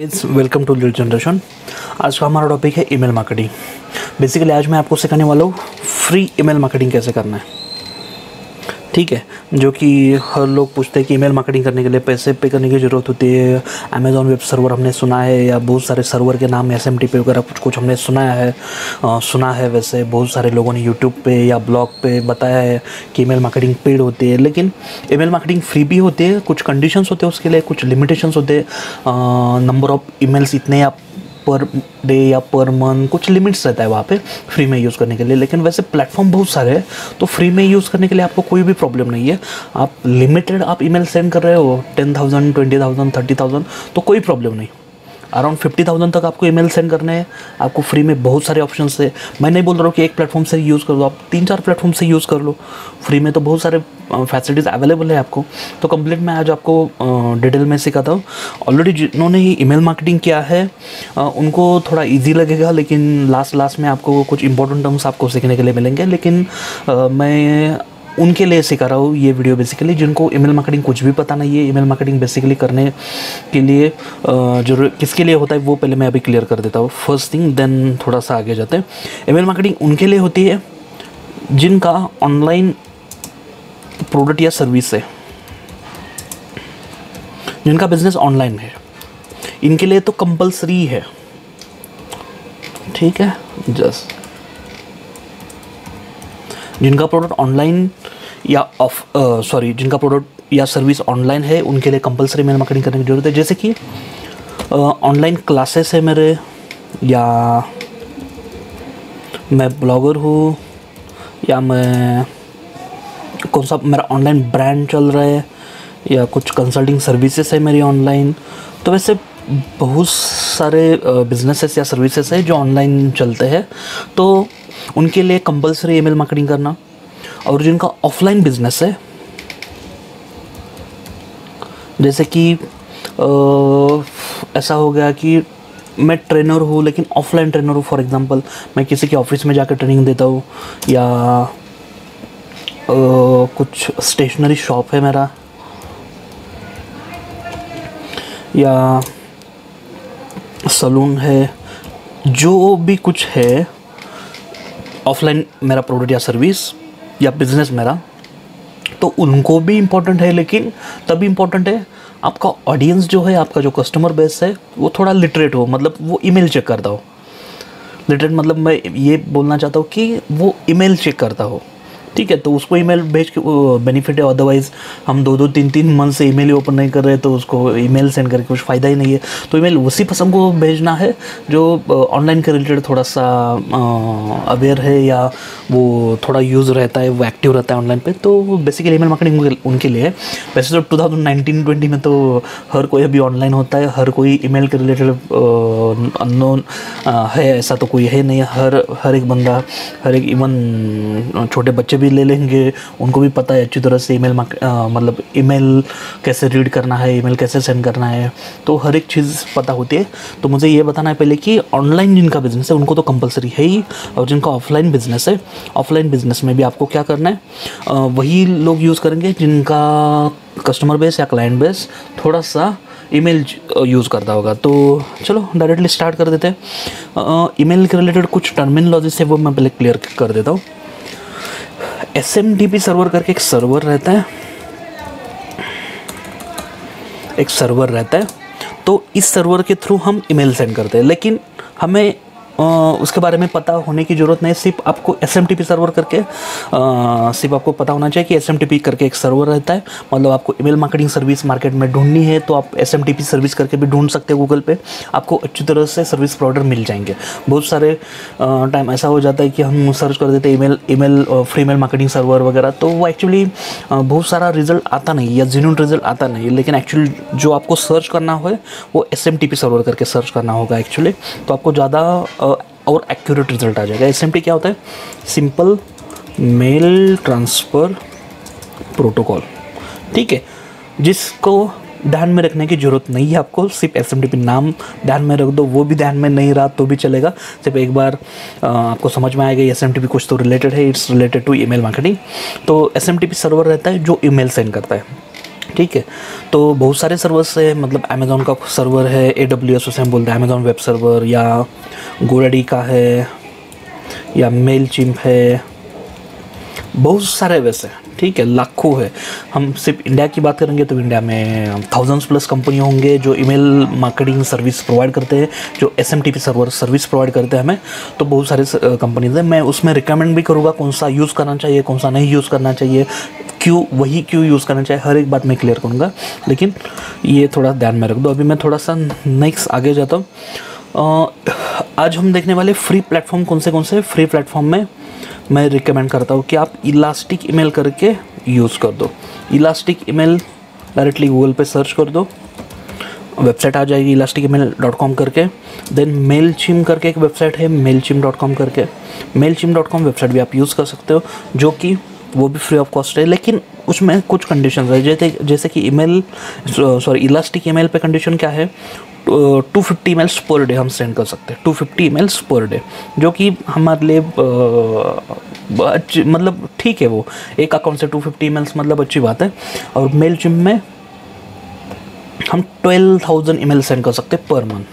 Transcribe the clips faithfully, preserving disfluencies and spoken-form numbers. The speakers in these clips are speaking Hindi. Welcome to lead generation. आज का हमारा टॉपिक है ईमेल मार्केटिंग। बेसिकली आज मैं आपको सिखाने वाला हूँ फ्री ईमेल मार्केटिंग कैसे करना है, ठीक है। जो कि हर लोग पूछते हैं कि ईमेल मार्केटिंग करने के लिए पैसे पे करने की ज़रूरत होती है। अमेज़ॉन वेब सर्वर हमने सुना है, या बहुत सारे सर्वर के नाम एस एम टी पी वगैरह कुछ कुछ हमने सुनाया है आ, सुना है वैसे बहुत सारे लोगों ने यूट्यूब पे या ब्लॉग पे बताया है कि ईमेल मार्केटिंग पेड होती है, लेकिन ईमेल मार्केटिंग फ्री भी होती है। कुछ कंडीशंस होते हैं उसके लिए, कुछ लिमिटेशंस होते हैं। नंबर ऑफ़ ईमेल्स इतने या पर डे या पर मंथ, कुछ लिमिट्स रहता है वहाँ पे फ्री में यूज़ करने के लिए। लेकिन वैसे प्लेटफॉर्म बहुत सारे हैं, तो फ्री में यूज़ करने के लिए आपको कोई भी प्रॉब्लम नहीं है। आप लिमिटेड आप ईमेल सेंड कर रहे हो ten thousand, twenty thousand, thirty thousand, तो कोई प्रॉब्लम नहीं। अराउंड फिफ्टी थाउजेंड तक आपको ईमेल सेंड करने हैं। आपको फ्री में बहुत सारे ऑप्शन है। मैं नहीं बोल रहा हूँ कि एक प्लेटफॉर्म से यूज़ कर लो, आप तीन चार प्लेटफॉर्म से यूज़ कर लो। फ्री में तो बहुत सारे फैसिलिटीज़ अवेलेबल है आपको। तो कंप्लीट मैं आज आपको डिटेल में सिखाता हूँ। ऑलरेडी जिन्होंने ही ईमेल मार्केटिंग किया है उनको थोड़ा इजी लगेगा, लेकिन लास्ट लास्ट में आपको कुछ इंपॉर्टेंट टर्म्स आपको सीखने के लिए मिलेंगे। लेकिन आ, मैं उनके लिए सिखा रहा हूँ ये वीडियो बेसिकली जिनको ईमेल मार्केटिंग कुछ भी पता नहीं है। ईमेल मार्केटिंग बेसिकली करने के लिए जो किसके लिए होता है वो पहले मैं अभी क्लियर कर देता हूँ फर्स्ट थिंग, देन थोड़ा सा आगे जाते हैं। ईमेल मार्केटिंग उनके लिए होती है जिनका ऑनलाइन प्रोडक्ट या सर्विस है, जिनका बिजनेस ऑनलाइन है। इनके लिए तो कंपलसरी है, ठीक है। जस्ट जिनका प्रोडक्ट ऑनलाइन या ऑफ सॉरी जिनका प्रोडक्ट या सर्विस ऑनलाइन है उनके लिए कंपलसरी ईमेल मार्केटिंग करने की ज़रूरत है। जैसे कि ऑनलाइन क्लासेस है मेरे, या मैं ब्लॉगर हूँ, या मैं कौन सा मेरा ऑनलाइन ब्रांड चल रहा है, या कुछ कंसल्टिंग सर्विसेज है मेरी ऑनलाइन। तो वैसे बहुत सारे बिजनेसेस या सर्विसेज है जो ऑनलाइन चलते हैं, तो उनके लिए कंपलसरी ईमेल मार्केटिंग करना। और जिनका ऑफलाइन बिजनेस है, जैसे कि आ, ऐसा हो गया कि मैं ट्रेनर हूँ लेकिन ऑफलाइन ट्रेनर हूँ। फॉर एग्जांपल मैं किसी के ऑफिस में जाकर ट्रेनिंग देता हूँ, या आ, कुछ स्टेशनरी शॉप है मेरा, या सलून है, जो भी कुछ है ऑफलाइन मेरा प्रोडक्ट या सर्विस या बिज़नेस मेरा, तो उनको भी इम्पोर्टेंट है। लेकिन तभी इम्पोर्टेंट है आपका ऑडियंस जो है, आपका जो कस्टमर बेस है वो थोड़ा लिटरेट हो, मतलब वो ईमेल चेक करता हो। लिटरेट मतलब मैं ये बोलना चाहता हूँ कि वो ईमेल चेक करता हो, ठीक है। तो उसको ईमेल भेज के बेनिफिट है, अदरवाइज़ हम दो दो तीन तीन मंथ से ईमेल ही ओपन नहीं कर रहे, तो उसको ईमेल सेंड करके कुछ फ़ायदा ही नहीं है। तो ईमेल उसी पर्सन को भेजना है जो ऑनलाइन के रिलेटेड थोड़ा सा अवेयर है, या वो थोड़ा यूज़ रहता है, वो एक्टिव रहता है ऑनलाइन पे। तो बेसिकली ईमेल मार्केटिंग उनके लिए है। वैसे तो टू थाउजेंड नाइनटीन ट्वेंटी में तो हर कोई अभी ऑनलाइन होता है, हर कोई ईमेल के रिलेटेड अननोन है, ऐसा तो कोई है नहीं। हर हर एक बंदा, हर एक इवन छोटे बच्चे ले लेंगे, उनको भी पता है अच्छी तरह से ईमेल मतलब ईमेल कैसे रीड करना है, ईमेल कैसे सेंड करना है, तो हर एक चीज़ पता होती है। तो मुझे ये बताना है पहले कि ऑनलाइन जिनका बिजनेस है उनको तो कंपलसरी है ही, और जिनका ऑफलाइन बिजनेस है, ऑफलाइन बिजनेस में भी आपको क्या करना है, आ, वही लोग यूज़ करेंगे जिनका कस्टमर बेस या क्लाइंट बेस थोड़ा सा ईमेल यूज़ करता होगा। तो चलो डायरेक्टली स्टार्ट कर देते हैं। ईमेल के रिलेटेड कुछ टर्मिनोलॉजीज है वो मैं पहले क्लियर कर देता हूँ। S M T P server करके एक सर्वर रहता है, एक सर्वर रहता है तो इस सर्वर के थ्रू हम ईमेल सेंड करते हैं। लेकिन हमें आ, उसके बारे में पता होने की ज़रूरत नहीं। सिर्फ आपको S M T P server करके आ, सिर्फ आपको पता होना चाहिए कि एस एम टी पी करके एक सर्वर रहता है। मतलब आपको ईमेल मार्केटिंग सर्विस मार्केट में ढूंढनी है तो आप S M T P service करके भी ढूंढ सकते हैं गूगल पे, आपको अच्छी तरह से सर्विस प्रोवाइडर मिल जाएंगे। बहुत सारे टाइम ऐसा हो जाता है कि हम सर्च कर देते email email free email marketing server वगैरह, तो वो एक्चुअली बहुत सारा रिजल्ट आता नहीं, या जेन्युइन रिजल्ट आता नहीं। लेकिन एक्चुअली जो आपको सर्च करना हो वो S M T P server करके सर्च करना होगा एक्चुअली, तो आपको ज़्यादा और एक्यूरेट रिजल्ट आ जाएगा। एस एम टी क्या होता है? सिंपल मेल ट्रांसफ़र प्रोटोकॉल, ठीक है, जिसको ध्यान में रखने की ज़रूरत नहीं है आपको। सिर्फ एस एम टी पी नाम ध्यान में रख दो, वो भी ध्यान में नहीं रहा तो भी चलेगा। सिर्फ एक बार आपको समझ में आएगा एस एम टी पी कुछ तो रिलेटेड है, it's related to email marketing. तो S M T P server रहता है जो ई मेल सेंड करता है। ठीक है। तो बहुत सारे सर्वर्स है, मतलब अमेज़ॉन का सर्वर है, ए डब्ल्यू एस उसे हम बोलते हैं अमेज़ॉन वेब सर्वर, या गोरेडी का है, या मेलचिम्प है, बहुत सारे वैसे ठीक है, लाखों है। हम सिर्फ इंडिया की बात करेंगे तो इंडिया में थाउजेंड्स प्लस कंपनी होंगे जो ईमेल मार्केटिंग सर्विस प्रोवाइड करते हैं, जो S M T P server service provide करते हैं हमें। तो बहुत सारे कंपनीज हैं, मैं उसमें रिकमेंड भी करूँगा कौन सा यूज़ करना चाहिए, कौन सा नहीं यूज़ करना चाहिए, क्यों वही क्यों यूज़ करना चाहिए, हर एक बात मैं क्लियर करूँगा, लेकिन ये थोड़ा ध्यान में रख दो। अभी मैं थोड़ा सा नेक्स्ट आगे जाता हूँ। आज हम देखने वाले फ्री प्लेटफॉर्म कौन से कौन से फ्री प्लेटफॉर्म में मैं रिकमेंड करता हूँ कि आप इलास्टिक ईमेल करके यूज़ कर दो। इलास्टिक ईमेल डायरेक्टली गूगल पे सर्च कर दो, वेबसाइट आ जाएगी इलास्टिक ईमेल डॉट कॉम करके। देन मेलचिम्प करके एक वेबसाइट है, मेलचिम्प डॉट कॉम करके, मेलचिम्प डॉट कॉम वेबसाइट भी आप यूज़ कर सकते हो, जो कि वो भी फ्री ऑफ कॉस्ट है, लेकिन उसमें कुछ कंडीशंस है। जैसे जैसे कि ईमेल सॉरी इलास्टिक ईमेल पे कंडीशन क्या है, two fifty emails per day हम सेंड कर सकते हैं, two fifty emails per day, जो कि हमारे लिए मतलब ठीक है, वो एक अकाउंट से टू फिफ्टी ईमेल्स मतलब अच्छी बात है। और मेलचिम्प में हम ट्वेल्व थाउजेंड ईमेल सेंड कर सकते हैं पर मंथ,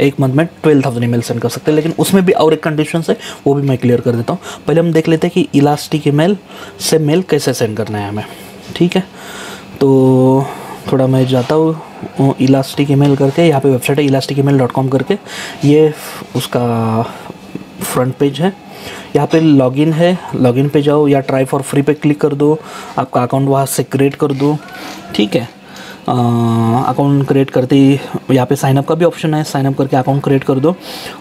एक मंथ में ट्वेल्व थाउजेंड ईमेल सेंड कर सकते हैं, लेकिन उसमें भी और एक कंडीशन है, वो भी मैं क्लियर कर देता हूँ। पहले हम देख लेते हैं कि इलास्टिक ईमेल से मेल कैसे सेंड करना है हमें, ठीक है। तो थोड़ा मैं जाता हूँ इलास्टिक ईमेल करके, यहाँ पे वेबसाइट है इलास्टिक ईमेल डॉट कॉम करके, ये उसका फ्रंट पेज है। यहाँ पे लॉगिन है, लॉगिन पे जाओ या ट्राई फॉर फ्री पे क्लिक कर दो, आपका अकाउंट वहाँ से क्रिएट कर दो, ठीक है। अकाउंट क्रिएट करते ही यहाँ पे साइनअप का भी ऑप्शन है, साइनअप करके अकाउंट क्रिएट कर दो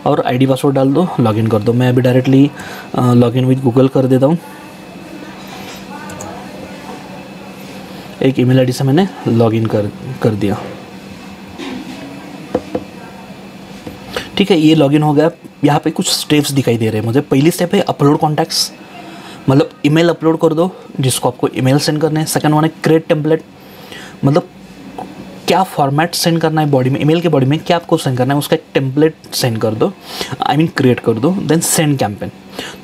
और आईडी पासवर्ड डाल दो, लॉगिन कर दो। मैं अभी डायरेक्टली लॉगिन विद गूगल कर देता हूँ, एक ईमेल आईडी से मैंने लॉगिन कर कर दिया, ठीक है। ये लॉगिन हो गया। यहाँ पे कुछ स्टेप्स दिखाई दे रहे हैं मुझे। पहली स्टेप है अपलोड कॉन्टैक्ट्स, मतलब ईमेल अपलोड कर दो जिसको आपको ईमेल सेंड करना है। सेकंड वन है क्रिएट टेम्पलेट, मतलब क्या फॉर्मेट सेंड करना है बॉडी में, ईमेल के बॉडी में क्या आपको सेंड करना है, उसका एक टेम्पलेट सेंड कर दो, आई मीन क्रिएट कर दो। देन सेंड कैंपेन,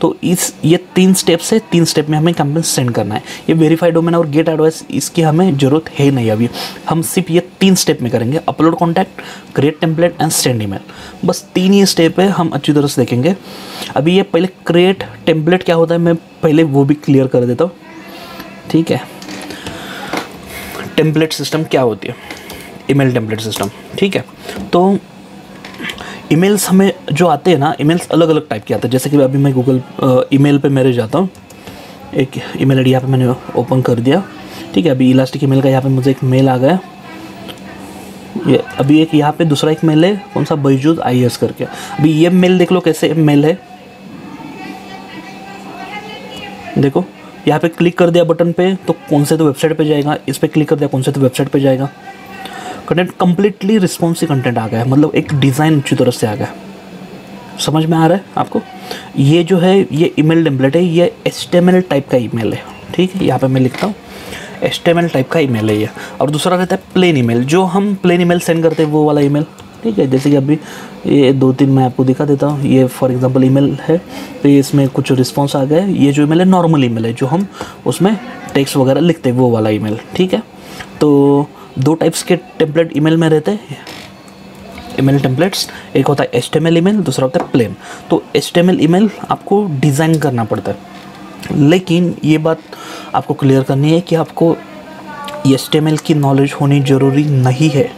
तो इस ये तीन स्टेप्स है, तीन स्टेप में हमें कैंपेन सेंड करना है। ये वेरीफाइड डोमेन और गेट एडवाइस इसकी हमें ज़रूरत है नहीं, अभी हम सिर्फ ये तीन स्टेप में करेंगे, upload contact, create template and send email, बस तीन ही स्टेप है, हम अच्छी तरह से देखेंगे। अभी ये पहले क्रिएट टेम्पलेट क्या होता है मैं पहले वो भी क्लियर कर देता हूँ, ठीक है। टेम्पलेट सिस्टम क्या होती है, ईमेल टेम्पलेट सिस्टम, ठीक है। तो ईमेल्स हमें जो आते हैं ना, ईमेल्स अलग अलग टाइप के आते हैं, जैसे कि अभी मैं गूगल ईमेल पे मेरे जाता हूँ, एक ईमेल आईडी यहाँ पे मैंने ओपन कर दिया, ठीक है। अभी इलास्टिक ईमेल का यहाँ पे मुझे एक मेल आ गया, ये अभी एक यहाँ पे दूसरा एक मेल है, कौन सा, बैजूद आई एस करके। अभी ये मेल देख लो कैसे मेल है, देखो यहाँ पे क्लिक कर दिया बटन पे तो कौन से तो वेबसाइट पे जाएगा, इस पर क्लिक कर दिया कौन से तो वेबसाइट पे जाएगा। कंटेंट कम्प्लीटली रिस्पॉन्सिव कंटेंट आ गया है, मतलब एक डिज़ाइन अच्छी तरह से आ गया, समझ में आ रहा है आपको। ये जो है ये ईमेल टेम्पलेट है, ये H T M L type का ईमेल है, ठीक है। यहाँ पे मैं लिखता हूँ H T M L type का ईमेल है ये। और दूसरा रहता है प्लेन ईमेल, जो हम प्लेन ईमेल सेंड करते हैं वो वाला ईमेल, ठीक है। जैसे कि अभी ये दो तीन मैं आपको दिखा देता हूँ, ये फॉर एग्जांपल ईमेल है, तो इसमें कुछ रिस्पॉन्स आ गया है। ये जो ईमेल है नॉर्मल ईमेल है, जो हम उसमें टेक्स्ट वगैरह लिखते हैं वो वाला ईमेल, ठीक है। तो दो टाइप्स के टेम्पलेट ईमेल में रहते हैं, ईमेल टेम्पलेट्स, एक होता है H T M L email, दूसरा होता है प्लेन। तो H T M L email आपको डिज़ाइन करना पड़ता है, लेकिन ये बात आपको क्लियर करनी है कि आपको एच टी एम एल की नॉलेज होनी ज़रूरी नहीं है,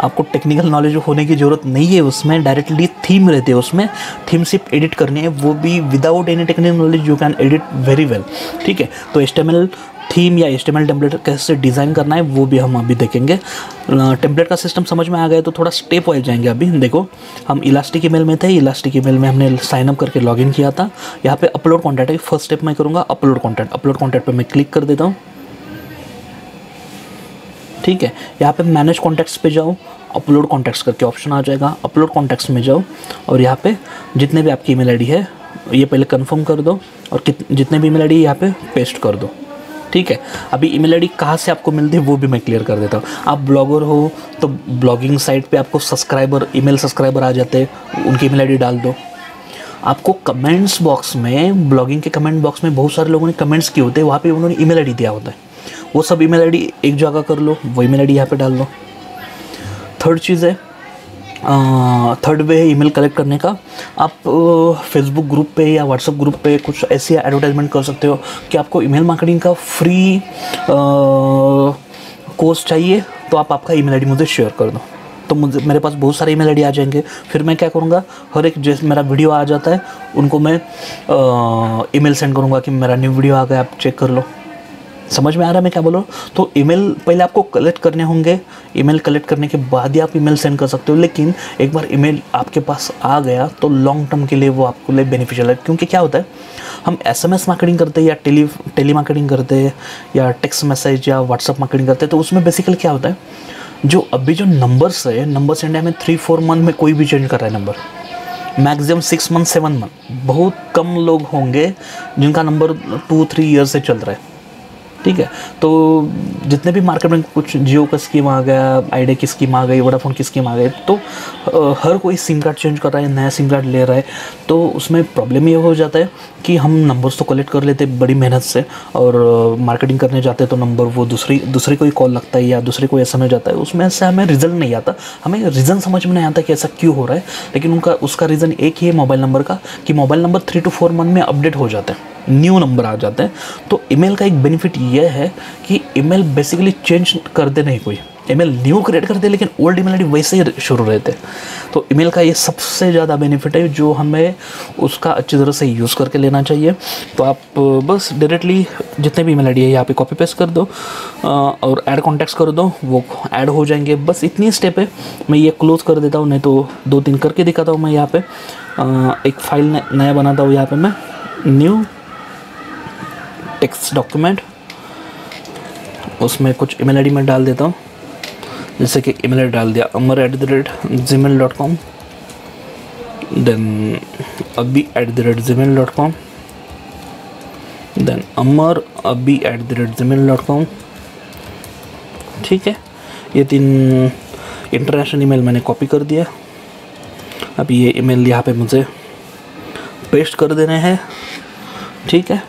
आपको टेक्निकल नॉलेज होने की ज़रूरत नहीं है। उसमें डायरेक्टली थीम रहते हैं, उसमें थीम सिर्फ एडिट करनी है, वो भी without any technical knowledge you can edit very well, ठीक है। तो H T M L theme या H T M L template कैसे डिज़ाइन करना है वो भी हम अभी देखेंगे। टेम्पलेट का सिस्टम समझ में आ गया तो थोड़ा स्टेप वाइज जाएंगे। अभी देखो हम इलास्टिक ईमेल में थे, इलास्टिक ईमेल में हमने साइनअप करके लॉगिन किया था। यहाँ पे अपलोड कॉन्टैक्ट है, फर्स्ट स्टेप मैं करूँगा अपलोड कॉन्टैक्ट, अपलोड कॉन्टैक्ट पे मैं क्लिक कर देता हूँ, ठीक है। यहाँ पे मैनेज कॉन्टैक्ट्स पे जाओ, अपलोड कॉन्टैक्ट्स करके ऑप्शन आ जाएगा, अपलोड कॉन्टैक्ट्स में जाओ और यहाँ पे जितने भी आपकी ईमेल आईडी है ये पहले कंफर्म कर दो और जितने भी ईमेल आईडी यहाँ पे पेस्ट कर दो, ठीक है। अभी ईमेल आईडी कहाँ से आपको मिलती है वो भी मैं क्लियर कर देता हूँ। आप ब्लॉगर हो तो ब्लॉगिंग साइट पे आपको सब्सक्राइबर ईमेल सब्सक्राइबर आ जाते हैं, उनकी ईमेल आईडी डाल दो। आपको कमेंट्स बॉक्स में, ब्लॉगिंग के कमेंट बॉक्स में बहुत सारे लोगों ने कमेंट्स किए होते हैं, वहाँ पे उन्होंने ईमेल आईडी दिया होता है, वो सब ईमेल आईडी एक जगह कर लो, वो ईमेल आईडी यहाँ पे डाल लो। थर्ड चीज़ है, थर्ड वे है ईमेल कलेक्ट करने का। आप फेसबुक ग्रुप पे या व्हाट्सएप ग्रुप पे कुछ ऐसी एडवर्टाइजमेंट कर सकते हो कि आपको ईमेल मार्केटिंग का फ्री कोर्स चाहिए, तो आप आपका ईमेल आईडी मुझे शेयर कर दो, तो मुझे मेरे पास बहुत सारे ईमेल आईडी आ जाएंगे। फिर मैं क्या करूँगा, हर एक जैसे मेरा वीडियो आ जाता है उनको मैं ईमेल सेंड करूँगा कि मेरा न्यू वीडियो आ गया, आप चेक कर लो। समझ में आ रहा है मैं क्या बोलूँ? तो ईमेल पहले आपको कलेक्ट करने होंगे, ईमेल कलेक्ट करने के बाद ही आप ईमेल सेंड कर सकते हो। लेकिन एक बार ईमेल आपके पास आ गया तो लॉन्ग टर्म के लिए वो आपके लिए बेनिफिशियल है। क्योंकि क्या होता है, हम एसएमएस मार्केटिंग करते हैं या टेली टेली मार्केटिंग करते हैं या टेक्स्ट मैसेज या व्हाट्सअप मार्केटिंग करते हैं, तो उसमें बेसिकली क्या होता है, जो अभी जो नंबर्स है, नंबर्स इंडिया में थ्री फोर मंथ में कोई भी चेंज कर रहा है number, maximum six month seven month, बहुत कम लोग होंगे जिनका नंबर टू थ्री ईयर से चल रहा है। ठीक है, तो जितने भी मार्केट में कुछ जियो का स्कीम आ गया, आइडिया की स्कीम आ गई, वोडाफोन की स्कीम आ गई, तो हर कोई सिम कार्ड चेंज कर रहा है, नया सिम कार्ड ले रहा है। तो उसमें प्रॉब्लम ये हो जाता है कि हम नंबर्स तो कलेक्ट कर लेते बड़ी मेहनत से, और मार्केटिंग करने जाते तो नंबर वो दूसरी दूसरे कोई कॉल लगता है या दूसरे कोई एस एम एस जाता है, उसमें से हमें रिजल्ट नहीं आता, हमें रीज़न समझ में नहीं आता कि ऐसा क्यों हो रहा है। लेकिन उनका उसका रीज़न एक ही है मोबाइल नंबर का, कि mobile number three two four month में अपडेट हो जाते हैं, न्यू नंबर आ जाते हैं। तो ईमेल का एक बेनिफिट यह है कि ईमेल बेसिकली चेंज करते नहीं, कोई ईमेल न्यू क्रिएट करते लेकिन ओल्ड ईमेल आईडी वैसे ही शुरू रहते। तो ईमेल का ये सबसे ज़्यादा बेनिफिट है जो हमें उसका अच्छी तरह से यूज़ करके लेना चाहिए। तो आप बस डायरेक्टली जितने भी ईमेल आईडी है यहाँ पे कॉपी पेस्ट कर दो और ऐड कॉन्टैक्ट्स कर दो, वो ऐड हो जाएंगे। बस इतनी स्टेप है, मैं ये क्लोज़ कर देता हूँ, नहीं तो दो तीन करके दिखाता हूँ। मैं यहाँ पर एक फाइल नया बनाता हूँ, यहाँ पर मैं न्यू टेक्स्ट डॉक्यूमेंट, उसमें कुछ ईमेल आईडी में डाल देता हूँ, जैसे कि ईमेल आईडी डाल दिया Amar at the rate gmail dot com, then Abhi at the rate gmail dot com, then Amar Abhi at the rate gmail dot com. ठीक है, ये तीन इंटरनेशनल ईमेल मैंने कॉपी कर दिया। अब ये ईमेल यहाँ पे मुझे पेस्ट कर देने हैं। ठीक है,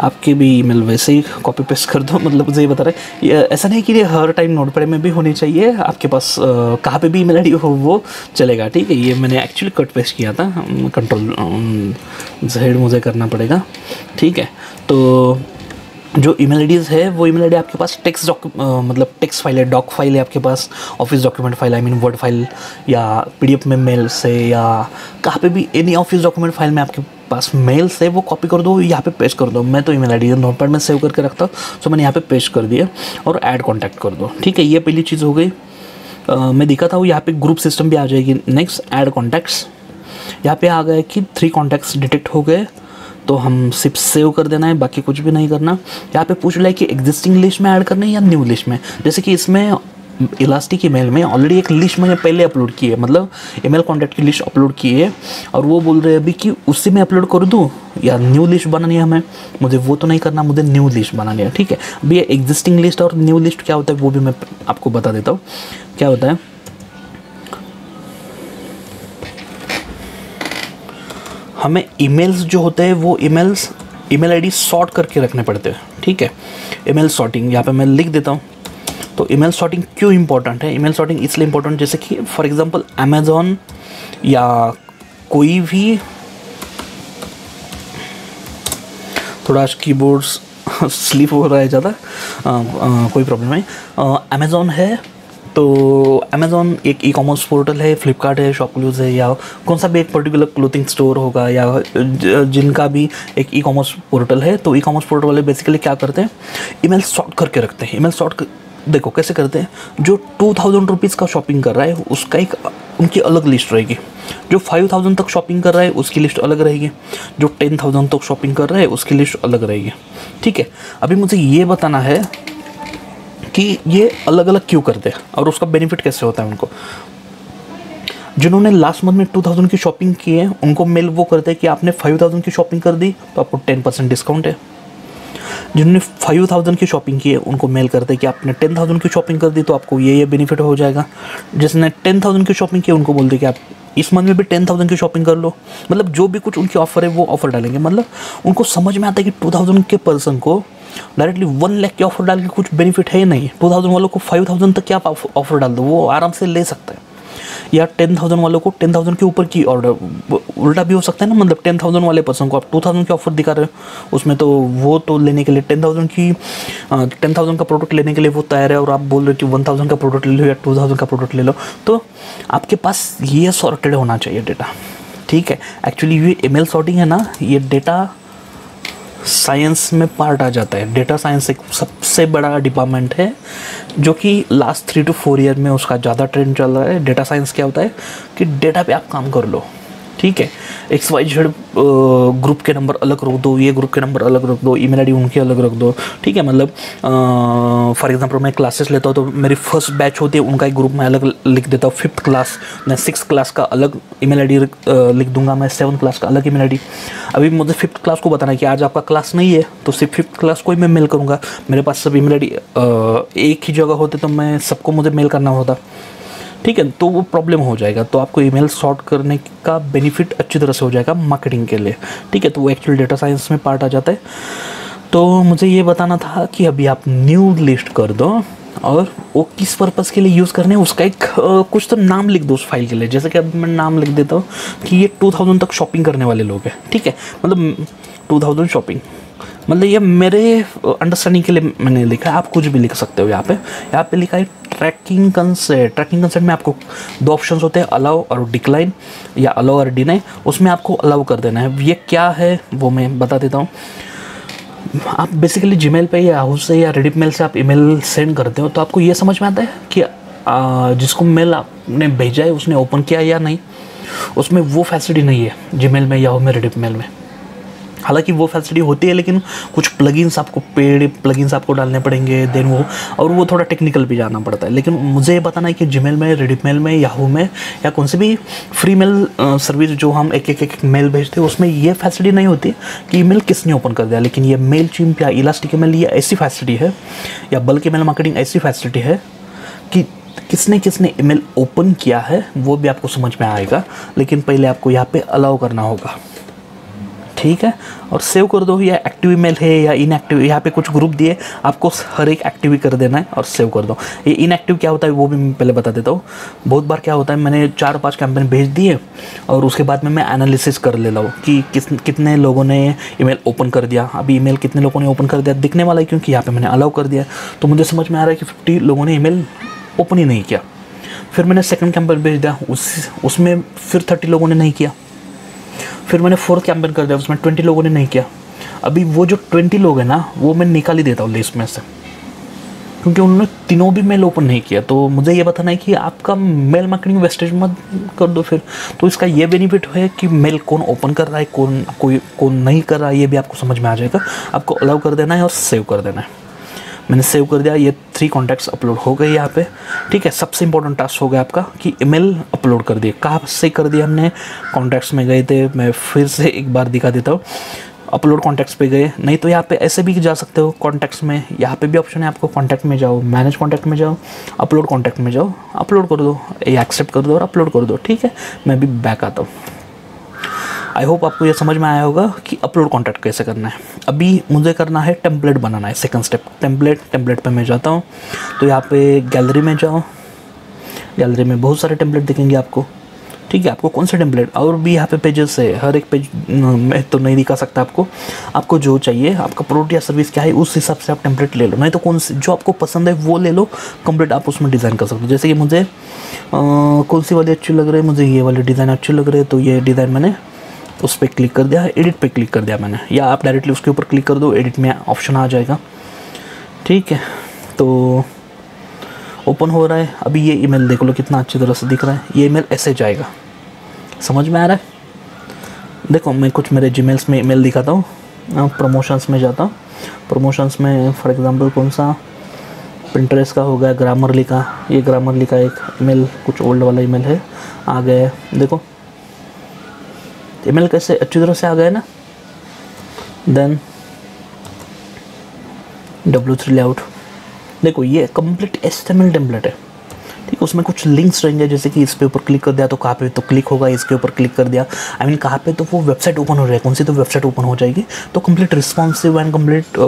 आपकी भी ईमेल वैसे ही कॉपी पेस्ट कर दो। मतलब मुझे ये बता रहे, ये ऐसा नहीं कि ये हर टाइम नोटपैड में भी होनी चाहिए, आपके पास कहाँ पे भी ईमेल आईडी हो वो चलेगा। ठीक है, ये मैंने एक्चुअली कट पेस्ट किया था, कंट्रोल जेड मुझे करना पड़ेगा। ठीक है, तो जो ईमेल आईडीज़ है वो ईमेल आईडी आपके पास टेक्स्ट डॉक मतलब टेक्स्ट फाइल है, डॉक फाइल है आपके पास, office document file I mean word file या पीडीएफ में मेल से या कहाँ पे भी एनी ऑफिस डॉक्यूमेंट फाइल में आपके पास मेल से वो कॉपी कर दो, यहाँ पे पेस्ट कर दो। मैं तो ईमेल आईडी नोटपैड में सेव करके रखता हूँ, सो मैंने यहाँ पे पेस्ट कर दिया और ऐड कॉन्टैक्ट कर दो। ठीक है, ये पहली चीज़ हो गई। uh, मैं दिखाता हूँ यहाँ पे ग्रुप सिस्टम भी आ जाएगी। नेक्स्ट ऐड कॉन्टैक्ट्स, यहाँ पे आ गया कि थ्री कॉन्टैक्ट्स डिटेक्ट हो गए, तो हम सिर्फ सेव कर देना है, बाकी कुछ भी नहीं करना। यहाँ पे पूछ रहा है कि एग्जिस्टिंग लिस्ट में ऐड करना है या न्यू लिस्ट में। जैसे कि इसमें इलास्टिक ईमेल में ऑलरेडी एक लिस्ट मैंने पहले अपलोड की है, मतलब ईमेल कॉन्टैक्ट की लिस्ट अपलोड की है, और वो बोल रहे हैं अभी कि उससे मैं अपलोड कर दूँ या न्यू लिस्ट बनानी है हमें। मुझे वो तो नहीं करना, मुझे न्यू लिस्ट बनानी है। ठीक है, अभी एग्जिस्टिंग लिस्ट और न्यू लिस्ट क्या होता है वो भी मैं आपको बता देता हूँ क्या होता है। हमें ईमेल्स जो होते हैं वो ईमेल्स ईमेल आईडी सॉर्ट करके रखने पड़ते हैं। ठीक है, ईमेल सॉर्टिंग यहाँ पे मैं लिख देता हूँ। तो ईमेल सॉर्टिंग क्यों इंपॉर्टेंट है? ईमेल सॉर्टिंग इसलिए इंपॉर्टेंट, जैसे कि फॉर एग्जांपल अमेज़ॉन या कोई भी, थोड़ा कीबोर्ड्स स्लिप हो रहा है ज़्यादा, कोई प्रॉब्लम नहीं। अमेज़ॉन है तो अमेज़ॉन एक ई कॉमर्स पोर्टल है, फ्लिपकार्ट है, शॉपक्लूज़ है, या कौन सा भी एक पर्टिकुलर क्लोथिंग स्टोर होगा या जिनका भी एक ई कॉमर्स पोर्टल है। तो ई कॉमर्स पोर्टल वाले बेसिकली क्या करते हैं, ईमेल सॉर्ट करके रखते हैं। ईमेल सॉर्ट देखो कैसे करते हैं, जो टू थाउजेंड रुपीज़ का शॉपिंग कर रहा है उसका एक उनकी अलग लिस्ट रहेगी, जो फाइव थाउजेंड तक शॉपिंग कर रहा है उसकी लिस्ट अलग रहेगी, जो टेन थाउजेंड तक शॉपिंग कर रहा है उसकी लिस्ट अलग रहेगी। ठीक है, अभी मुझे ये बताना है कि ये अलग अलग क्यों करते हैं और उसका बेनिफिट कैसे होता है उनको। जिन्होंने लास्ट मंथ में टू थाउजेंड की शॉपिंग की है उनको मेल वो करते हैं कि आपने फाइव थाउजेंड की शॉपिंग कर दी तो आपको टेन परसेंट डिस्काउंट है। जिन्होंने फाइव थाउजेंड की शॉपिंग की है उनको मेल करते हैं कि आपने टेन थाउजेंड की शॉपिंग कर दी तो आपको ये ये बेनिफिट हो जाएगा। जिसने टेन थाउजेंड की शॉपिंग की उनको बोलते हैं कि आप इस मंथ में भी टेन थाउजेंड की शॉपिंग कर लो। मतलब जो भी कुछ उनकी ऑफ़र है वो ऑफ़र डालेंगे। मतलब उनको समझ में आता है कि टू थाउजेंड के पर्सन को डायरेक्टली वन लाख की ऑफर डाल के कुछ बेनिफिट है नहीं। टू थाउजेंड वालों को फाइव थाउजेंड तक क्या ऑफर डाल दो, वो आराम से ले सकता है। या टेन थाउजेंड वालों को टेन थाउजेंड के ऊपर की ऑर्डर, उल्टा भी हो सकता है ना, मतलब टेन थाउजेंड वाले पर्सन को आप टू थाउजेंड की ऑफर दिखा रहे हो, उसमें तो वो तो लेने के लिए टेन थाउजेंड की टेन थाउजेंड का प्रोडक्ट लेने के लिए वो तैयार है, और आप बोल रहे हो कि वन थाउजेंड का प्रोडक्ट ले लो या टू थाउजेंड का प्रोडक्ट ले लो। तो आपके पास ये सॉर्टेड होना चाहिए डेटा, ठीक है। एक्चुअली ये ईमेल सॉर्टिंग है ना, ये डेटा साइंस में पार्ट आ जाता है। डेटा साइंस एक सबसे बड़ा डिपार्टमेंट है जो कि last three two four year में उसका ज़्यादा ट्रेंड चल रहा है। डेटा साइंस क्या होता है कि डेटा पे आप काम कर लो, ठीक है। एक्स वाई जेड ग्रुप के नंबर अलग रख दो, ये ग्रुप के नंबर अलग रख दो, ईमेल आई डी उनके अलग रख दो, ठीक है। मतलब फॉर एग्जांपल मैं क्लासेस लेता हूँ तो मेरी फर्स्ट बैच होती है उनका एक ग्रुप मैं अलग लिख देता हूँ, फिफ्थ क्लास मैं सिक्स क्लास का अलग ईमेल आई डी लिख दूंगा, मैं सेवन क्लास का अलग ईमेल आई डी। अभी मुझे फिफ्थ क्लास को बताना है कि आज आपका क्लास नहीं है तो सिर्फ फिफ्थ क्लास को ही मैं मेल करूँगा। मेरे पास सब ईमेल आई डी एक ही जगह होते तो मैं सबको मुझे मेल करना होता, ठीक है, तो वो प्रॉब्लम हो जाएगा। तो आपको ईमेल सॉर्ट करने का बेनिफिट अच्छी तरह से हो जाएगा मार्केटिंग के लिए, ठीक है। तो वो एक्चुअल डेटा साइंस में पार्ट आ जाता है। तो मुझे ये बताना था कि अभी आप न्यू लिस्ट कर दो और वो किस पर्पज़ के लिए यूज़ करने उसका एक आ, कुछ तो नाम लिख दो उस फाइल के लिए। जैसे कि अब मैं नाम लिख देता हूँ कि ये टू थाउजेंड तक शॉपिंग करने वाले लोग हैं, ठीक है, मतलब टू थाउजेंड शॉपिंग, मतलब ये मेरे अंडरस्टैंडिंग के लिए मैंने लिखा है। आप कुछ भी लिख सकते हो। यहाँ पे यहाँ पे लिखा है ट्रैकिंग कंसेंट। ट्रैकिंग कंसेंट में आपको दो ऑप्शंस होते हैं, अलाउ और डिक्लाइन या अलाउ और डिनाई। उसमें आपको अलाउ कर देना है। ये क्या है वो मैं बता देता हूँ। आप बेसिकली जीमेल पे या याहू से या रेडिप मेल से आप ईमेल सेंड करते हो तो आपको ये समझ में आता है कि आ, जिसको मेल आपने भेजा है उसने ओपन किया या नहीं। उसमें वो फैसिलिटी नहीं है जीमेल में, याहू में, रेडिप मेल में। हालांकि वो फैसिलिटी होती है लेकिन कुछ प्लगइन्स आपको पेड प्लगइन्स आपको डालने पड़ेंगे, देन वो और वो थोड़ा टेक्निकल भी जाना पड़ता है। लेकिन मुझे ये बताना है कि जीमेल में, रेडिप मेल में, याहू में या कौन से भी फ्री मेल सर्विस जो हम एक एक एक, एक मेल भेजते हैं उसमें ये फैसिलिटी नहीं होती कि ईमेल किसने ओपन कर दिया। लेकिन ये मेलचिम्प या इलास्टिक ईमेल ये ऐसी फैसिलिटी है, या बल्क ईमेल मार्केटिंग ऐसी फैसिलिटी है कि किसने किसने ईमेल ओपन किया है वो भी आपको समझ में आएगा। लेकिन पहले आपको यहाँ पर अलाउ करना होगा, ठीक है। और सेव कर दो। या एक्टिव ईमेल है या इनएक्टिव, यहाँ पे कुछ ग्रुप दिए, आपको हर एक एक्टिव ही कर देना है और सेव कर दो। ये इनएक्टिव क्या होता है वो भी मैं पहले बता देता हूँ। बहुत बार क्या होता है, मैंने चार पांच कैंपेन भेज दिए और उसके बाद में मैं एनालिसिस कर लेता हूँ कि किस कितने लोगों ने ईमेल ओपन कर दिया। अभी ईमेल कितने लोगों ने ओपन कर दिया दिखने वाला है क्योंकि यहाँ पर मैंने अलाउ कर दिया। तो मुझे समझ में आ रहा है कि फिफ्टी लोगों ने ईमेल ओपन ही नहीं किया। फिर मैंने सेकेंड कैंपेन भेज दिया, उस उसमें फिर थर्टी लोगों ने नहीं किया। फिर मैंने फोर्थ कैंपेन कर दिया, उसमें ट्वेंटी लोगों ने नहीं किया। अभी वो जो ट्वेंटी लोग हैं ना वो मैं निकाल ही देता हूँ लिस्ट में से, क्योंकि उन्होंने तीनों भी मेल ओपन नहीं किया। तो मुझे ये बताना है कि आपका मेल मार्केटिंग वेस्टेज मत कर दो। फिर तो इसका ये बेनिफिट है कि मेल कौन ओपन कर रहा है, कौन कोई कौन नहीं कर रहा है, ये भी आपको समझ में आ जाएगा। आपको अलाउ कर देना है और सेव कर देना है। मैंने सेव कर दिया, ये थ्री कॉन्टैक्ट्स अपलोड हो गए यहाँ पे, ठीक है। सबसे इंपॉर्टेंट टास्क हो गया आपका कि ईमेल अपलोड कर दिए। कहाँ से कर दिया हमने? कॉन्टैक्ट्स में गए थे। मैं फिर से एक बार दिखा देता हूँ, अपलोड कॉन्टैक्ट्स पे गए। नहीं तो यहाँ पे ऐसे भी जा सकते हो, कॉन्टैक्ट्स में यहाँ पे भी ऑप्शन है आपको। कॉन्टैक्ट में जाओ, मैनेज कॉन्टैक्ट में जाओ, अपलोड कॉन्टैक्ट में जाओ, अपलोड कर दो या एक्सेप्ट कर दो और अपलोड कर दो, ठीक है। मैं भी बैक आता हूँ। आई होप आपको ये समझ में आया होगा कि अपलोड कॉन्टैक्ट कैसे करना है। अभी मुझे करना है टेम्पलेट बनाना है, सेकंड स्टेप। टेम्पलेट टेम्पलेट पे मैं जाता हूँ तो यहाँ पे गैलरी में जाओ। गैलरी में बहुत सारे टेम्पलेट दिखेंगे आपको, ठीक है। आपको कौन से टेम्पलेट, और भी यहाँ पे पेजेस है, हर एक पेज मैं तो नहीं दिखा सकता आपको। आपको जो चाहिए, आपका प्रोडक्ट या सर्विस क्या है उस हिसाब से आप टेम्पलेट ले लो। नहीं तो कौन से जो आपको पसंद है वो ले लो, कंप्लीट आप उसमें डिज़ाइन कर सकते हो। जैसे कि मुझे आ, कौन सी वाली अच्छी लग रही है, मुझे ये वाली डिज़ाइन अच्छी लग रही है तो ये डिज़ाइन मैंने उस पर क्लिक कर दिया, एडिट पे क्लिक कर दिया मैंने। या आप डायरेक्टली उसके ऊपर क्लिक कर दो, एडिट में ऑप्शन आ जाएगा, ठीक है। तो ओपन हो रहा है। अभी ये ईमेल देख लो कितना अच्छी तरह से दिख रहा है। ये ईमेल ऐसे जाएगा, समझ में आ रहा है? देखो मैं कुछ मेरे जीमेल्स में ईमेल दिखाता हूँ। प्रमोशंस में जाता हूँ। प्रमोशंस में फॉर एग्जांपल कौन सा, पिंटरेस्ट का हो गया, ग्रामरली का। ये ग्रामरली का एक ईमेल, कुछ ओल्ड वाला ईमेल है, आ गया है। देखो ईमेल कैसे अच्छी तरह से आ गया ना। देन डब्ल्यू थ्री लेआउट, देखो ये complete H T M L template है, ठीक, उसमें कुछ लिंक्स रहेंगे, जैसे कि इस पे ऊपर क्लिक कर दिया तो कहाँ पे तो क्लिक होगा, इसके ऊपर क्लिक कर दिया आई मीन कहाँ पे तो वो वेबसाइट ओपन हो जाएगी, कौन सी तो वेबसाइट ओपन हो जाएगी। तो complete responsive and complete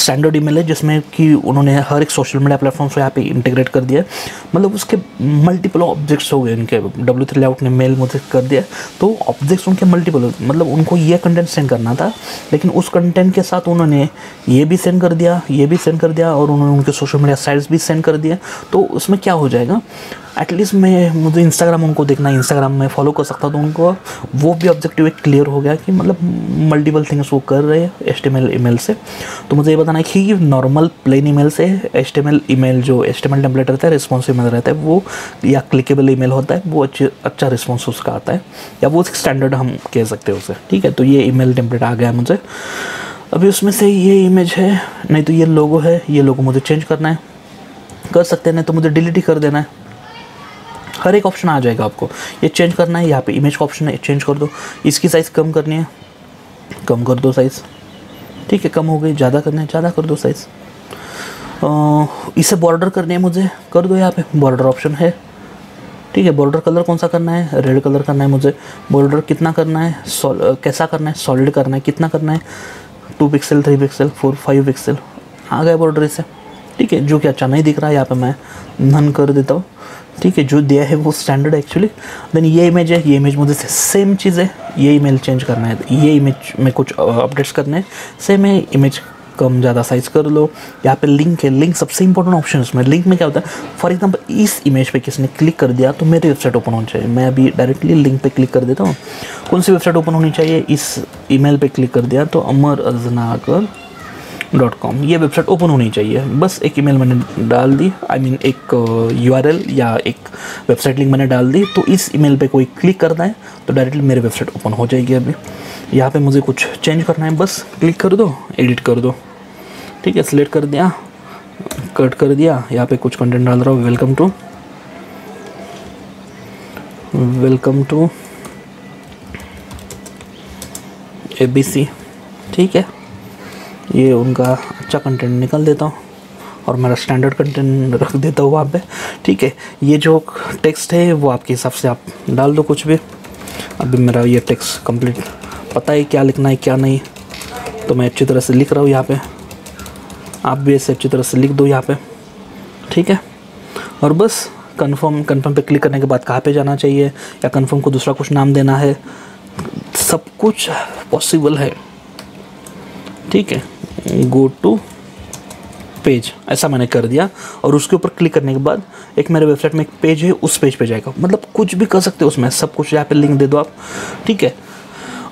standard email है जिसमें कि उन्होंने हर एक सोशल मीडिया प्लेटफॉर्म को यहाँ पे इंटीग्रेट कर दिया है। मतलब उसके मल्टीपल ऑब्जेक्ट्स हो गए, इनके डब्ल्यू थ्री लेआउट ने मेल मुझे कर दिया, तो ऑब्जेक्ट्स उनके मल्टीपल, मतलब उनको ये कंटेंट सेंड करना था लेकिन उस कंटेंट के साथ उन्होंने ये भी सेंड कर दिया, ये भी सेंड कर दिया और उन्होंने उनके सोशल मीडिया साइट्स भी सेंड कर दिए। तो उसमें क्या हो जाएगा, एटलीस्ट मैं मुझे इंस्टाग्राम उनको देखना है, इंस्टाग्राम में फॉलो कर सकता हूँ, तो उनको वो भी ऑब्जेक्टिव एक क्लियर हो गया कि मतलब मल्टीपल थिंग्स वो कर रहे हैं एचटीएमएल ईमेल से। तो मुझे ये बताना है कि नॉर्मल प्लेन ईमेल से एचटीएमएल ईमेल जो एचटीएमएल टेम्पलेट रहता है, रिस्पॉन्स ईमेल रहता है वो, या क्लिकेबल ईमेल होता है वो, अच्छे अच्छा रिस्पॉन्स उसका आता है या वो स्टैंडर्ड हम कह सकते हैं उसे। ठीक है, तो ये ईमेल टेम्पलेट आ गया मुझे अभी, उसमें से ये इमेज है, नहीं तो ये लोगो है, ये लोगो मुझे चेंज करना है, कर सकते हैं, नहीं तो मुझे डिलीट ही कर देना है। हर एक ऑप्शन आ जाएगा, आपको ये चेंज करना है, यहाँ पे इमेज का ऑप्शन है, चेंज कर दो, इसकी साइज़ कम करनी है, कम कर दो साइज़, ठीक है कम हो गई, ज़्यादा करना है, ज़्यादा कर दो साइज़, इसे बॉर्डर करनी है मुझे, कर दो, यहाँ पे बॉर्डर ऑप्शन है, ठीक है। बॉर्डर कलर कौन सा करना है, रेड कलर करना है मुझे, बॉर्डर कितना करना है, कैसा करना है, सॉलिड करना है, कितना करना है, two pixel, three pixel, four, five pixel आ गया बॉर्डर इसे, ठीक है, जो कि अच्छा नहीं दिख रहा है यहाँ पे मैं नन कर देता हूँ, ठीक है, जो दिया है वो स्टैंडर्ड है एक्चुअली। देन ये इमेज है, ये इमेज मुझे से, सेम चीज़ है, ये इमेल चेंज करना है, ये इमेज में कुछ अपडेट्स करने हैं, सेम है, इमेज कम ज़्यादा साइज़ कर लो। यहाँ पे लिंक है, लिंक सबसे इंपॉर्टेंट ऑप्शन है उसमें। लिंक में क्या होता है, फॉर एग्जांपल इस इमेज पे किसने क्लिक कर दिया तो मेरी वेबसाइट ओपन होनी चाहिए, मैं अभी डायरेक्टली लिंक पे क्लिक कर देता हूँ। कौन सी वेबसाइट ओपन होनी चाहिए, इस ईमेल पे क्लिक कर दिया तो अमर अजनागर डॉट कॉम ये वेबसाइट ओपन होनी चाहिए। बस एक ईमेल मैंने डाल दी, आई I मीन mean एक यूआरएल uh, या एक वेबसाइट लिंक मैंने डाल दी, तो इस ईमेल पे कोई क्लिक करना है तो डायरेक्टली मेरी वेबसाइट ओपन हो जाएगी। अभी यहाँ पे मुझे कुछ चेंज करना है, बस क्लिक कर दो, एडिट कर दो, ठीक है, सिलेक्ट कर दिया, कट कर दिया, यहाँ पे कुछ कंटेंट डाल रहा हूँ, welcome to welcome to A B C, ठीक है, ये उनका अच्छा कंटेंट निकल देता हूँ और मेरा स्टैंडर्ड कंटेंट रख देता हूँ वहाँ पे, ठीक है। ये जो टेक्स्ट है वो आपके हिसाब से आप डाल दो कुछ भी। अभी मेरा ये टेक्स्ट कंप्लीट पता है क्या लिखना है क्या नहीं, तो मैं अच्छी तरह से लिख रहा हूँ यहाँ पे, आप भी ऐसे अच्छी तरह से लिख दो यहाँ पे, ठीक है। और बस कन्फर्म, कन्फर्म पे क्लिक करने के बाद कहाँ पे जाना चाहिए या कन्फर्म को दूसरा कुछ नाम देना है, सब कुछ पॉसिबल है, ठीक है। गो टू पेज ऐसा मैंने कर दिया और उसके ऊपर क्लिक करने के बाद एक मेरे वेबसाइट में एक पेज है, उस पेज पे जाएगा, मतलब कुछ भी कर सकते हो उसमें, सब कुछ यहाँ पे लिंक दे दो आप, ठीक है।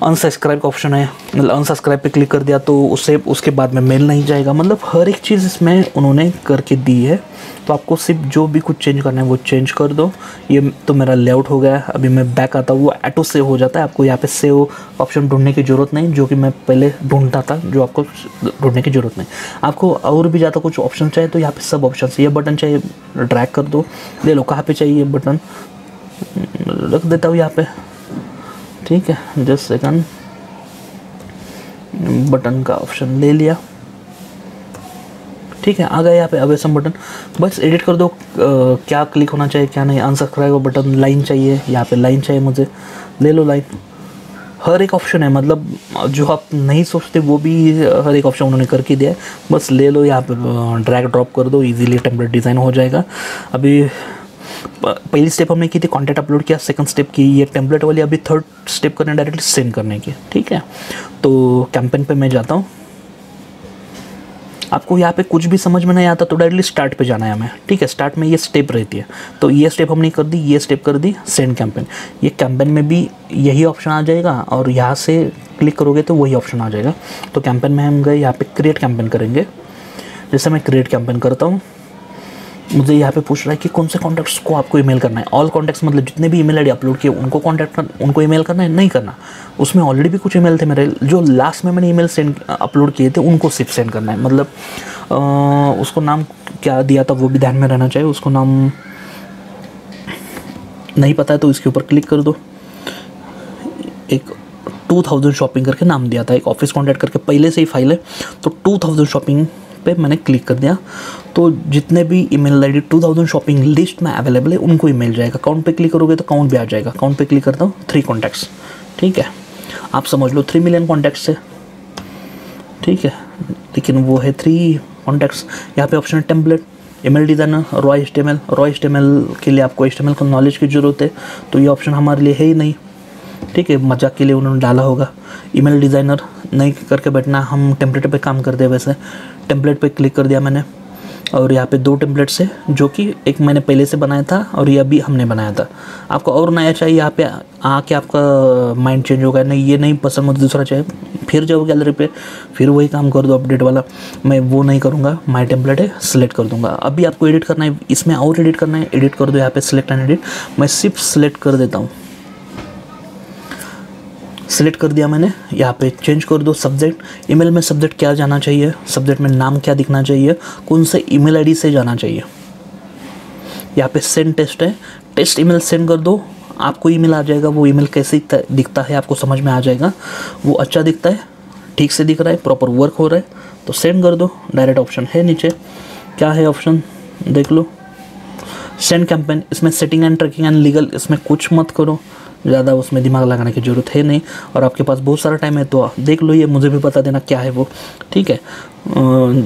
अनसब्सक्राइब का ऑप्शन है, मतलब अनसब्सक्राइब पे क्लिक कर दिया तो उससे उसके बाद में मेल नहीं जाएगा, मतलब हर एक चीज़ इसमें उन्होंने करके दी है। तो आपको सिर्फ जो भी कुछ चेंज करना है वो चेंज कर दो। ये तो मेरा लेआउट हो गया। अभी मैं बैक आता हूँ, वो ऑटो सेव हो जाता है, आपको यहाँ पे सेव ऑप्शन ढूंढने की ज़रूरत नहीं, जो कि मैं पहले ढूंढता था, जो आपको ढूंढने की ज़रूरत नहीं। आपको और भी ज़्यादा कुछ ऑप्शन चाहिए तो यहाँ पे सब ऑप्शन, ये बटन चाहिए ड्रैग कर दो, ले लो, कहाँ पर चाहिए बटन रख देता हूँ यहाँ पर, ठीक है। जस्ट सेकंड, बटन का ऑप्शन ले लिया, ठीक है, आ गया यहाँ पे अवेसम बटन। बस एडिट कर दो, आ, क्या क्लिक होना चाहिए क्या नहीं, अनसब्सक्राइब का बटन, लाइन चाहिए, यहाँ पे लाइन चाहिए मुझे, ले लो लाइन। हर एक ऑप्शन है, मतलब जो आप नहीं सोचते वो भी हर एक ऑप्शन उन्होंने करके दिया है। बस ले लो, यहाँ पे ड्रैग ड्रॉप कर दो, इजीली टेम्पलेट डिज़ाइन हो जाएगा। अभी पहली स्टेप हमने की थी कंटेंट अपलोड किया, सेकंड स्टेप की ये टेम्पलेट वाली, अभी थर्ड स्टेप करने डायरेक्टली सेंड करने की, ठीक है। तो कैंपेन पे मैं जाता हूँ, आपको यहाँ पे कुछ भी समझ में नहीं आता तो डायरेक्टली स्टार्ट पे जाना है हमें, ठीक है। स्टार्ट में ये स्टेप रहती है, तो ये स्टेप हमने कर दी, ये स्टेप कर दी सेंड कैंपेन। ये कैंपेन में भी यही ऑप्शन आ जाएगा और यहाँ से क्लिक करोगे तो वही ऑप्शन आ जाएगा। तो कैंपेन में हम गए, यहाँ पर क्रिएट कैंपेन करेंगे। जैसे मैं क्रिएट कैंपेन करता हूँ, मुझे यहाँ पे पूछ रहा है कि कौन से कॉन्टैक्ट्स को आपको ईमेल करना है। ऑल कॉन्टैक्ट्स मतलब जितने भी ईमेल आईडी अपलोड किए उनको कॉन्टैक्ट कर, उनको ईमेल करना है नहीं करना। उसमें ऑलरेडी भी कुछ ईमेल थे मेरे, जो लास्ट में मैंने ईमेल सेंड अपलोड किए थे उनको सिर्फ सेंड करना है। मतलब आ, उसको नाम क्या दिया था वो भी ध्यान में रहना चाहिए। उसको नाम नहीं पता है तो इसके ऊपर क्लिक कर दो। एक टू थाउजेंड शॉपिंग करके नाम दिया था, एक ऑफिस कॉन्टैक्ट करके पहले से ही फाइल है, तो टू थाउजेंड शॉपिंग पे मैंने क्लिक कर दिया तो जितने भी email I D two thousand shopping list में अवेलेबल है उनको ही मिल जाएगा। अकाउंट पे क्लिक करोगे तो अकाउंट भी आ जाएगा। अकाउंट पे क्लिक करता हूँ, थ्री कॉन्टैक्ट्स, ठीक है, आप समझ लो थ्री मिलियन कॉन्टैक्ट्स है, ठीक है, लेकिन वो है थ्री कॉन्टैक्ट्स। यहाँ पे ऑप्शन है template, email designer, raw HTML. Raw HTML के लिए आपको एचटीएमएल का नॉलेज की ज़रूरत है तो ये ऑप्शन हमारे लिए है ही नहीं, ठीक है, मजाक के लिए उन्होंने डाला होगा। ईमेल डिज़ाइनर नहीं करके बैठना, हम टेम्पलेट पे काम करते हैं। वैसे टेम्पलेट पे क्लिक कर दिया मैंने और यहाँ पे दो टेम्पलेट्स है जो कि एक मैंने पहले से बनाया था और ये अभी हमने बनाया था। आपको और नया चाहिए, यहाँ पे आके आपका माइंड चेंज होगा, नहीं ये नहीं पसंद मुझे दूसरा चाहिए, फिर जाओ गैलरी पे, फिर वही काम कर दो अपडेट वाला। मैं वो नहीं करूँगा, माई टेम्पलेट है सिलेक्ट कर दूँगा। अभी आपको एडिट करना है, इसमें और एडिट करना है, एडिट कर दो यहाँ पर सिलेक्ट एंड एडिट। मैं सिर्फ सिलेक्ट कर देता हूँ, सिलेक्ट कर दिया मैंने। यहाँ पे चेंज कर दो सब्जेक्ट, ईमेल में सब्जेक्ट क्या जाना चाहिए, सब्जेक्ट में नाम क्या दिखना चाहिए, कौन से ईमेल आईडी से जाना चाहिए। यहाँ पे सेंड टेस्ट है, टेस्ट ईमेल सेंड कर दो, आपको ईमेल आ जाएगा। वो ईमेल कैसे दिखता है आपको समझ में आ जाएगा, वो अच्छा दिखता है, ठीक से दिख रहा है, प्रॉपर वर्क हो रहा है तो सेंड कर दो। डायरेक्ट ऑप्शन है नीचे, क्या है ऑप्शन देख लो, सेंड कैंपेन। इसमें setting and tracking and legal, इसमें कुछ मत करो, ज़्यादा उसमें दिमाग लगाने की ज़रूरत है नहीं, और आपके पास बहुत सारा टाइम है तो देख लो, ये मुझे भी बता देना क्या है वो, ठीक है।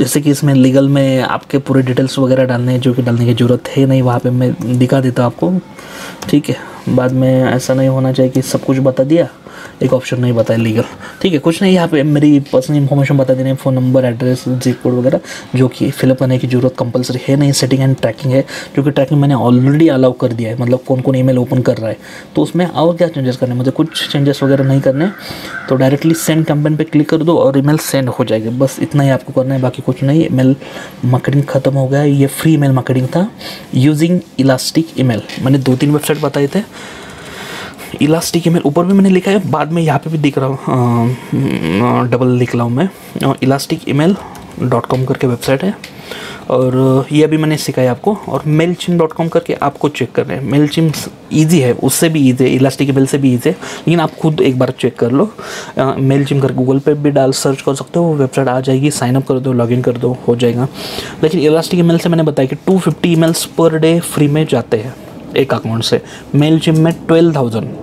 जैसे कि इसमें लीगल में आपके पूरे डिटेल्स वगैरह डालने हैं जो कि डालने की ज़रूरत है नहीं, वहाँ पे मैं दिखा देता हूँ आपको, ठीक है। बाद में ऐसा नहीं होना चाहिए कि सब कुछ बता दिया, एक ऑप्शन नहीं बताया लीगल, ठीक है, कुछ नहीं। यहाँ पे मेरी पर्सनल इन्फॉर्मेशन बता देने, phone number, address, zip code वगैरह, जो कि फिलअप करने की जरूरत कंपलसरी है नहीं। सेटिंग एंड ट्रैकिंग है, जो कि ट्रैकिंग मैंने ऑलरेडी अलाउ कर दिया है, मतलब कौन कौन ईमेल ओपन कर रहा है, तो उसमें और क्या चेंजेस करने, मुझे कुछ चेंजेस वगैरह नहीं करने। तो डायरेक्टली सेंड कैंपेन पर क्लिक कर दो और ईमेल सेंड हो जाएगी, बस इतना ही आपको करना है, बाकी कुछ नहीं। ईमेल मार्केटिंग खत्म हो गया, ये फ्री ईमेल मार्केटिंग था यूजिंग इलास्टिक ईमेल। मैंने दो तीन वेबसाइट बताए थे, इलास्टिक ईमेल ऊपर भी मैंने लिखा है, बाद में यहाँ पे भी दिख रहा हूँ, डबल लिख रहा हूँ मैं, इलास्टिक ईमेल डॉट कॉम करके वेबसाइट है और ये अभी मैंने सिखाया आपको। और मेलचिम्प डॉट कॉम करके आपको चेक कर रहे हैं, मेलचिम्प ईजी है, उससे भी ईजी है, इलास्टिक ईमेल से भी ईजी है, लेकिन आप खुद एक बार चेक कर लो। मेलचिम्प करके गूगल पे भी डाल सर्च कर सकते हो, वो वेबसाइट आ जाएगी, साइनअप कर दो, लॉगिन कर दो, हो जाएगा। लेकिन इलास्टिक ईमेल से मैंने बताया कि two fifty emails per day free में जाते हैं एक अकाउंट से, मेलचिम्प में twelve thousand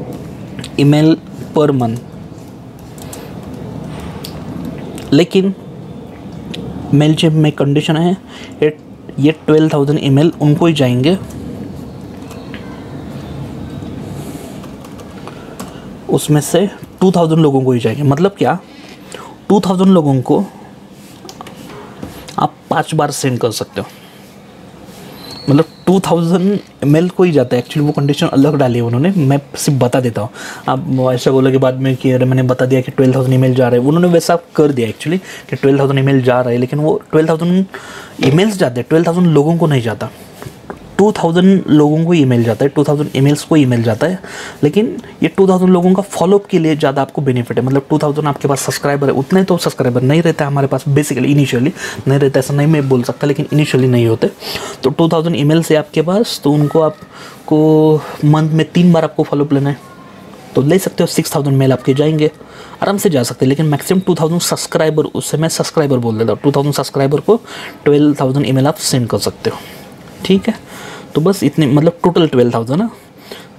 email per month, लेकिन मेलचिम्प में कंडीशन है ये ट्वेल्व थाउजेंड ईमेल उनको ही जाएंगे, उसमें से टू थाउजेंड लोगों को ही जाएंगे। मतलब क्या, टू थाउजेंड लोगों को आप पाँच बार सेंड कर सकते हो, मतलब टू थाउजेंड ईमेल को ही जाता है। एक्चुअली वो कंडीशन अलग डाली है उन्होंने, मैं सिर्फ बता देता हूँ, आप ऐसा बोलो के बाद में कि अरे मैंने बता दिया कि ट्वेल्व थाउजेंड ईमेल जा रहे हैं, उन्होंने वैसा कर दिया एक्चुअली कि ट्वेल्व थाउजेंड ईमेल जा रहा है, लेकिन वो ट्वेल्व थाउजेंड ईमेल्स जाते हैं, ट्वेल्व थाउजेंड लोगों को नहीं जाता, टू थाउजेंड लोगों को ईमेल जाता है, टू थाउजेंड ईमेल्स को ईमेल जाता है। लेकिन ये टू थाउजेंड लोगों का फॉलोअप के लिए ज़्यादा आपको बेनिफिट है, मतलब टू थाउजेंड आपके पास सब्सक्राइबर है, उतने तो सब्सक्राइबर नहीं रहता है हमारे पास, बेसिकली इनिशियली नहीं रहता, ऐसा नहीं मैं बोल सकता, लेकिन इनिशियली नहीं होते। तो टू थाउजेंड ईमेल से आपके पास, तो उनको आपको मंथ में तीन बार आपको फॉलोअप लेना है, तो ले सकते हो, सिक्स थाउजेंड मेल आपके जाएंगे, आराम से जा सकते हैं। लेकिन मैक्सिमम टू थाउजेंड सब्सक्राइबर, उससे मैं सब्सक्राइबर बोल देता हूँ, टू थाउजेंड सब्सक्राइबर को ट्वेल्व थाउजेंड ईमेल आप सेंड कर सकते हो, ठीक है। तो बस इतने, मतलब टोटल ट्वेल्व थाउजेंड ना।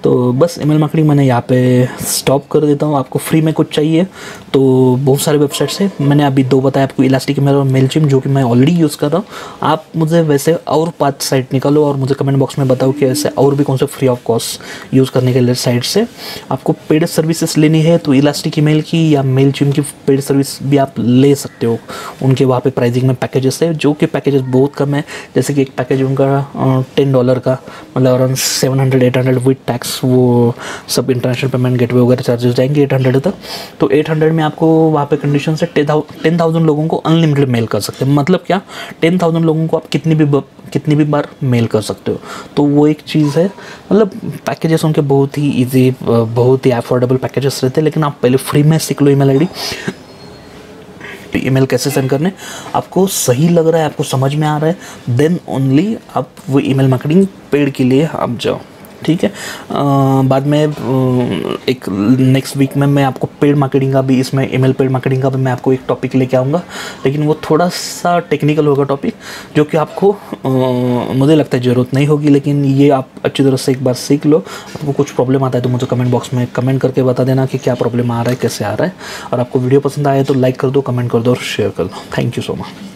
तो बस ईमेल मार्केटिंग मैंने यहाँ पे स्टॉप कर देता हूँ। आपको फ्री में कुछ चाहिए तो बहुत सारे वेबसाइट्स हैं, मैंने अभी दो बताया आपको, इलास्टिक ईमेल और मेलचिम्प, जो कि मैं ऑलरेडी यूज़ कर रहा हूँ। आप मुझे वैसे और पाँच साइट निकालो और मुझे कमेंट बॉक्स में बताओ कि ऐसे और भी कौन से फ्री ऑफ कॉस्ट यूज़ करने के लिए साइट से आपको पेड सर्विसेज लेनी है, तो इलास्टिक ईमेल की या मेलचिम्प की पेड सर्विस भी आप ले सकते हो। उनके वहाँ पर प्राइसिंग में पैकेजेस है, जो कि पैकेजेस बहुत कम है, जैसे कि एक पैकेज उनका टेन डॉलर का, मतलब around seven hundred eight hundred with tax, वो सब इंटरनेशनल पेमेंट गेटवे वगैरह चार्जेस जाएंगे एट हंड्रेड तक। तो एट हंड्रेड में आपको वहाँ पे कंडीशन से टेन थाउजेंड लोगों को अनलिमिटेड मेल कर सकते हैं। मतलब क्या, टेन थाउजेंड लोगों को आप कितनी भी ब, कितनी भी बार मेल कर सकते हो, तो वो एक चीज़ है। मतलब पैकेजेस उनके बहुत ही ईजी, बहुत ही अफोर्डेबल पैकेजेस रहते हैं, लेकिन आप पहले फ्री में सीख लो ईमेल आई डी, ईमेल कैसे सेंड करने, आपको सही लग रहा है, आपको समझ में आ रहा है, देन ओनली आप वो ईमेल मार्केटिंग पेड के लिए आप जाओ, ठीक है। आ, बाद में एक नेक्स्ट वीक में मैं आपको पेड मार्केटिंग का भी, इसमें ईमेल पेड मार्केटिंग का भी मैं आपको एक टॉपिक लेके आऊँगा, लेकिन वो थोड़ा सा टेक्निकल होगा टॉपिक, जो कि आपको आ, मुझे लगता है ज़रूरत नहीं होगी, लेकिन ये आप अच्छी तरह से एक बार सीख लो। आपको कुछ प्रॉब्लम आता है तो मुझे कमेंट बॉक्स में कमेंट करके बता देना कि क्या प्रॉब्लम आ रहा है, कैसे आ रहा है। और आपको वीडियो पसंद आए तो लाइक कर दो, कमेंट कर दो और शेयर कर दो। Thank you so much.